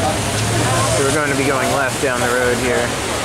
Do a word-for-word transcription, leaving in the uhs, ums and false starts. So we're going to be going left down the road here.